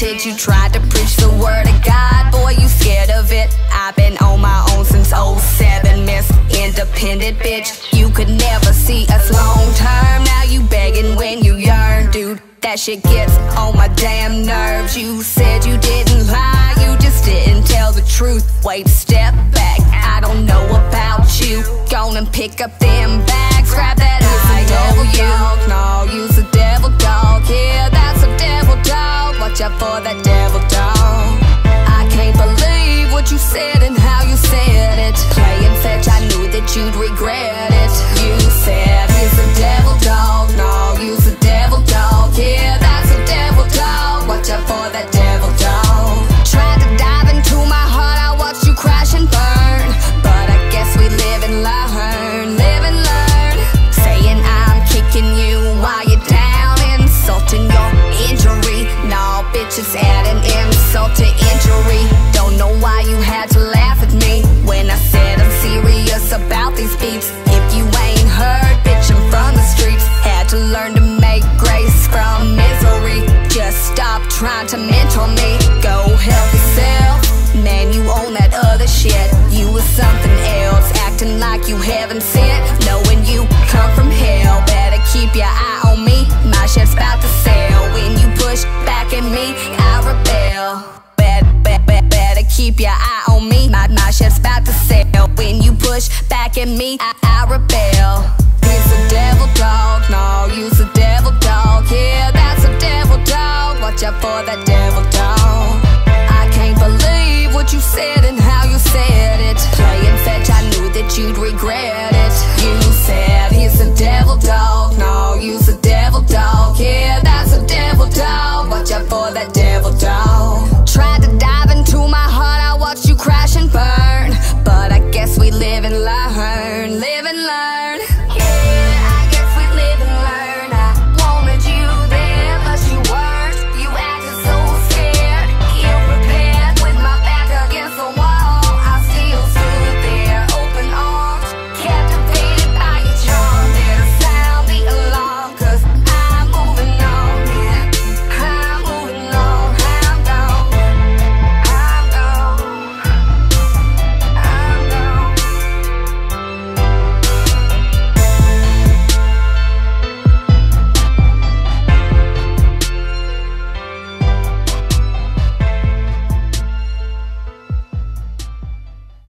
repented. You tried to preach the word of God, boy, you scared of it. I've been on my own since 07, miss independent bitch. You could never see us long term, now you begging when you yearn, dude. That shit gets on my damn nerves. You said you didn't lie, you just didn't tell the truth. Wait, step back, I don't know about you. Go and pick up them bags, grab that I devil dog. No, use a devil dog. Yeah, that's a devil dog. Watch out for that devil dog. I can't believe what you said and how you said it. Playing fetch, I knew that you'd regret it. You said he's a devil dog. No, use a devil dog. Yeah, that's a devil dog. Watch out for that devil dog. Tried to dive into my heart, I watched you crash and burn. But I guess we live and learn, live and learn. Saying I'm kicking you while you're down, insulting your injury. No, bitch, it's adding insult to injury. Don't know why you had to laugh at me when I said I'm serious about these beats. If you ain't heard, bitch, I'm from the streets. Had to learn to make grace from misery. Just stop trying to mentor me. Go help yourself, man, you own that other shit. You was something else, acting like you heaven sent. Knowing you come from hell, better keep your eye on me. My shit's about to sell. When you push back at me, I rebel. Better keep your eye on me. My shit's about to sell. When you push back at me, I rebel. He's a devil dog, no, you's a devil dog. Yeah, that's a devil dog. Watch out for that devil dog. I can't believe what you said and how you said it. Playing fetch, I knew that you'd regret it.